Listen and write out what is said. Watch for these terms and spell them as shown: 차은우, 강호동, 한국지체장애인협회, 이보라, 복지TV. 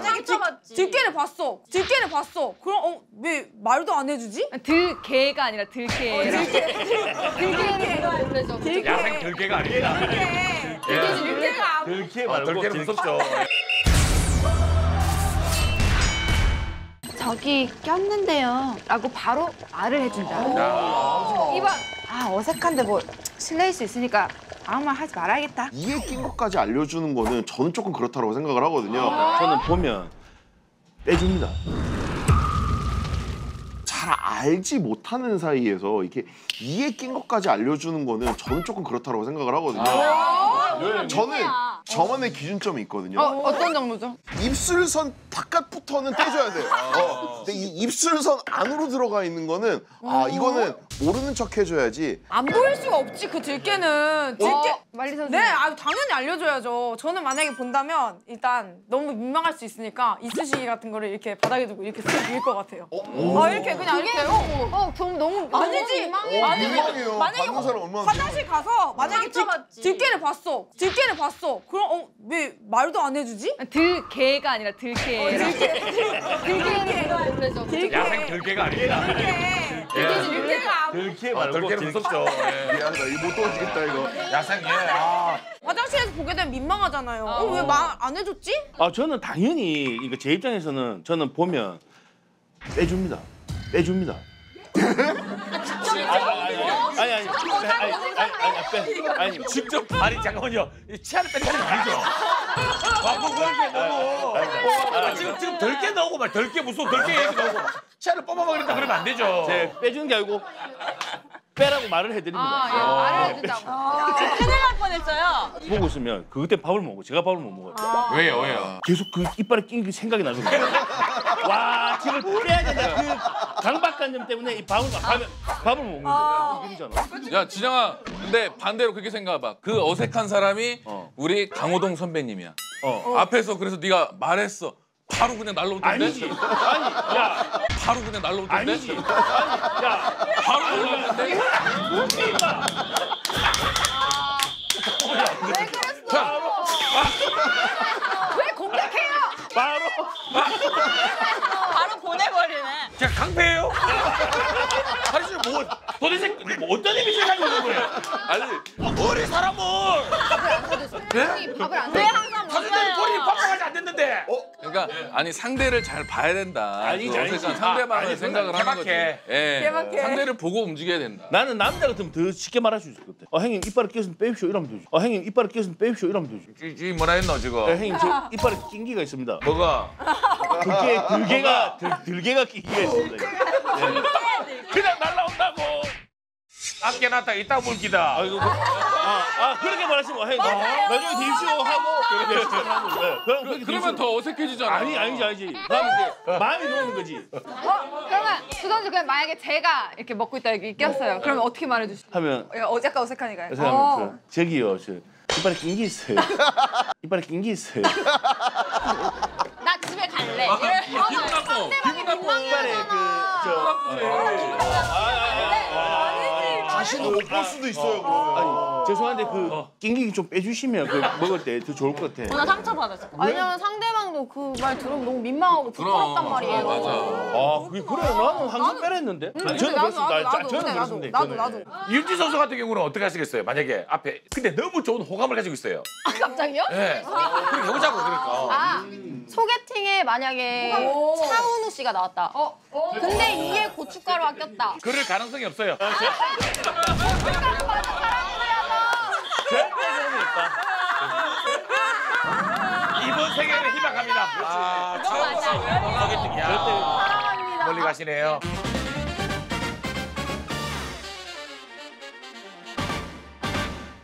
만약에 들깨를 봤어. 들깨를 봤어. 그럼 왜 말도 안 해주지? 들개가 아니라 들깨. 들깨. 야생 들깨가 아니라. 들깨가. 들깨 말고 들깨는 무섭죠. 저기 꼈는데요. 라고 바로 말을 해준다. 이봐. 아 어색한데 뭐 실례일 수 있으니까 아무 말 하지 말아야겠다. 이에 낀 것까지 알려주는 거는 저는 조금 그렇다고 생각을 하거든요. 저는 보면 빼줍니다. 잘 알지 못하는 사이에서 이렇게 이에 낀 것까지 알려주는 거는 저는 조금 그렇다고 생각을 하거든요. 저는 저만의 기준점이 있거든요. 어떤 정도죠? 입술선 바깥부터는 떼줘야 돼요. 근데 이 입술선 안으로 들어가 있는 거는 아 이거는 모르는 척 해줘야지. 안 보일 수가 없지 그 들깨는. 들깨. 말리 선생님. 네, 아, 당연히 알려줘야죠. 저는 만약에 본다면 일단 너무 민망할 수 있으니까 이쑤시개 같은 거를 이렇게 바닥에 두고 이렇게 쓱 밀 것 같아요. 이렇게 그냥 이렇게. 그럼 너무 아니지. 민망해요. 만약에 화장실 가서 만약에 들깨를 봤어. 들깨를 봤어. 그럼 왜 말도 안 해주지? 들개가 아니라 들깨. 들깨. 야생 들깨가 아니라. 들깨가. 들깨 말고 들깨는 무섭죠. 미안하다. 이거 못 도와주겠다 이거. 야생개. 화장실에서 보게 되면 민망하잖아요. 왜 말 안 해줬지? 아 저는 당연히 이거 제 입장에서는 저는 보면 빼줍니다. 빼줍니다. 아니 직접 아니 잠깐만요. 치아를 빼는 건 아니죠. 지금 덜깨 나오고 막 덜깨 무서워 덜깨 얘기 나오고 치아를 뽑아먹으겠다 그러면 안 되죠. 제 빼주는 게 아니고 빼라고 말을 해드립니다. 말을 해준다고. 큰일 날 뻔했어요. 보고 있으면 그때 밥을 먹고 제가 밥을 못 먹어요. 왜요? 계속 그 이빨에 낀 게 생각이 나서 그래요. 와, 지금 빼야 된다. 그 강박관념 때문에 이 밥을 먹는 거야. 이기잖아. 야, 진영아. 근데 반대로 그렇게 생각해봐. 그 어색한 사람이 우리 강호동 선배님이야. 앞에서 그래서 네가 말했어. 바로 그냥 날라오던데? 아니지. 아니, 야. 바로 그냥 날라오던데? 아니지. 아니, 야. 바로 날라오던데? 뭔데, 임마? 왜 그랬어? 왜 공격해요? 바로 보내버리네. 제가 강패예요? 사실 뭐 도대체 뭐 어떤 의미를 가지고 있는 거예요? 아니 우리 사람은 네? 밥을 안 돼. 항상 사실은 우리 밥까지 안 됐는데. 그러니까 아니 상대를 잘 봐야 된다. 아니 상대방을 생각을 하는 거지. 개박해. 상대를 보고 움직여야 된다. 나는 남자 같으면 더 쉽게 말할 수 있을 것 같아. 형님 이빨을 껴서 빼십시오 이러면 되지. 형님 이빨을 껴서 빼십시오 이러면 되지. 지 뭐라 했나 지금? 형님 저 이빨에 낀기가 있습니다. 뭐가? 들개가 끼기가 있습니다. 그냥 날라온다고. 아껴 놨다 이따 물기다. 그렇게 말하시면 형님 나중에 대입시오 하고 그러면 더 어색해지잖아. 아니지. 마음이 놓는 거지. 그러면 수선수 그냥 만약에 제가 이렇게 먹고 있다 이렇게 꼈어요. 그러면 어떻게 말해주시죠? 하면 약간 어색하니까요. 저기요. 이빨에 낀 게 있어요. 이빨에 낀 게 있어요. 나 집에 갈래. 다시도 못 볼 수도 있어요. 아니 죄송한데 그 낑기 좀 빼주시면 그 먹을 때 더 좋을 것 같아. 나 상처받았어. 왜냐면 상대방도 그 말 들으면 너무 민망하고 부끄럽단 말이에요. 맞아. 그래 나는 항상 빼랬는데. 저는 그랬습니다. 윤지 선수 같은 경우는 어떻게 하시겠어요? 만약에 앞에 근데 너무 좋은 호감을 가지고 있어요. 아 갑자기요? 네. 그럼 해보자고 그러니까. 소개팅에 만약에 차은우 씨가 나왔다. 근데 이에 고춧가루 아꼈다. 그럴 가능성이 없어요. 고춧가루 맞은 사람이라서. 절대 소문이 없다. 이번 세계를 희망합니다. 차은우 씨 소개팅이야. 멀리 가시네요.